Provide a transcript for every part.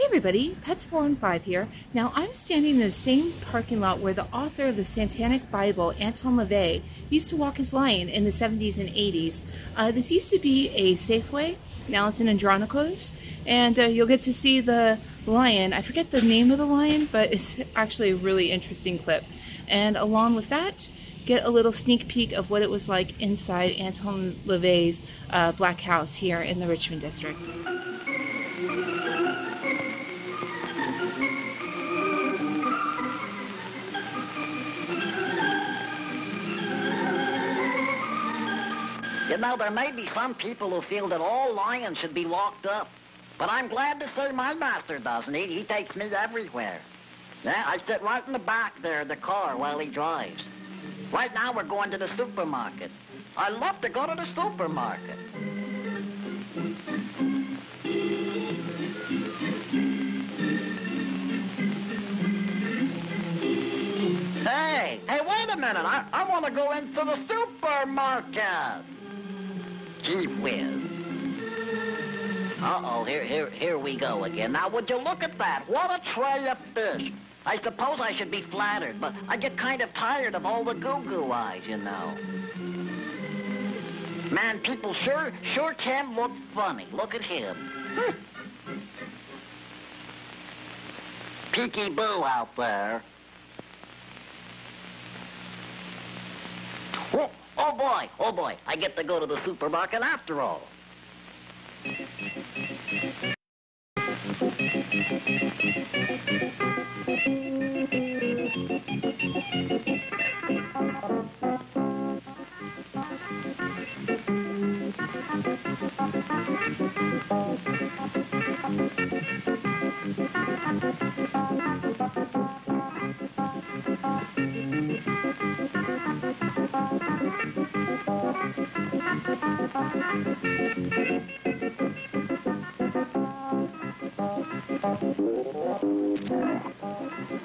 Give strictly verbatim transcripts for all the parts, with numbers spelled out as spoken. Hey everybody, Pets four and five here. Now I'm standing in the same parking lot where the author of the Satanic Bible, Anton LaVey, used to walk his lion in the seventies and eighties. Uh, this used to be a Safeway, now it's an Andronico's, and uh, you'll get to see the lion. I forget the name of the lion, but it's actually a really interesting clip. And along with that, get a little sneak peek of what it was like inside Anton LaVey's uh, Black House here in the Richmond District. You know, there may be some people who feel that all lions should be locked up, but I'm glad to say my master doesn't. He, he takes me everywhere. Yeah, I sit right in the back there of the car while he drives. Right now we're going to the supermarket. I love to go to the supermarket. Hey, hey, wait a minute. I, I want to go into the supermarket. Gee whiz. Uh-oh, here, here, here we go again. Now, would you look at that? What a tray of fish. I suppose I should be flattered, but I get kind of tired of all the goo-goo eyes, you know. Man, people sure, sure can look funny. Look at him. Hm. Peeky Boo out there. Oh, oh boy, oh boy, I get to go to the supermarket after all.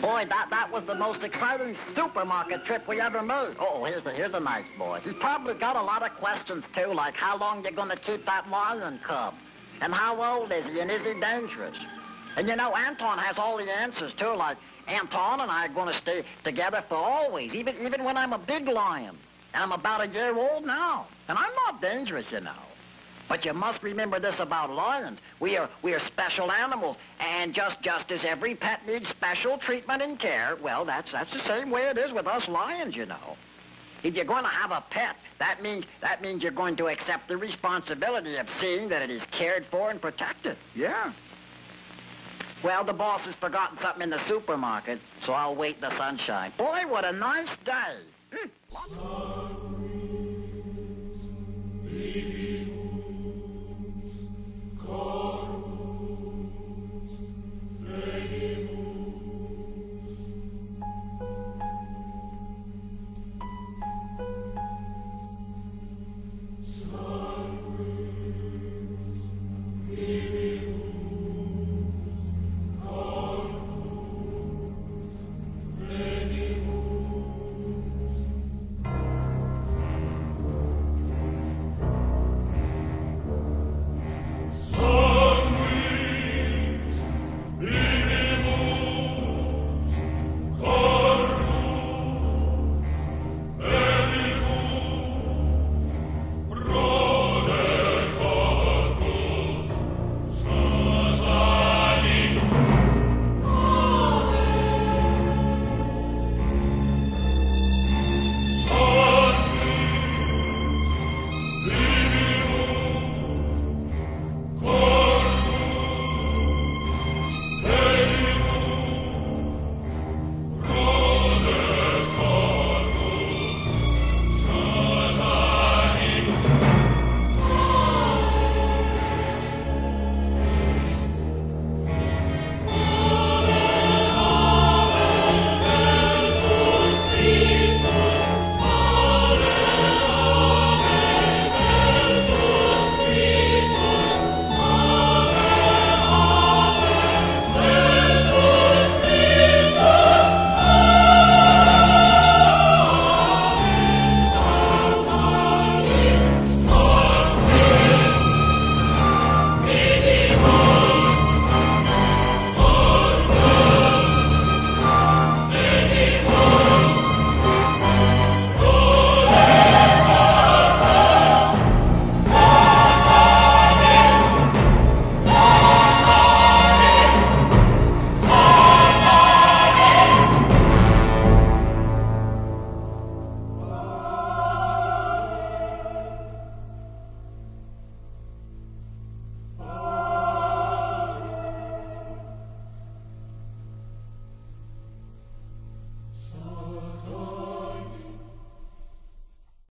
Boy, that, that was the most exciting supermarket trip we ever made. Oh, here's a, here's a nice boy. He's probably got a lot of questions, too, like how long you're going to keep that lion cub, and how old is he, and is he dangerous? And, you know, Anton has all the answers, too, like Anton and I are going to stay together for always, even, even when I'm a big lion. And I'm about a year old now, and I'm not dangerous, you know. But you must remember this about lions. We are, we are special animals, and just, just as every pet needs special treatment and care, well, that's, that's the same way it is with us lions, you know. If you're going to have a pet, that means, that means you're going to accept the responsibility of seeing that it is cared for and protected. Yeah. Well, the boss has forgotten something in the supermarket, so I'll wait in the sunshine. Boy, what a nice day. Mm.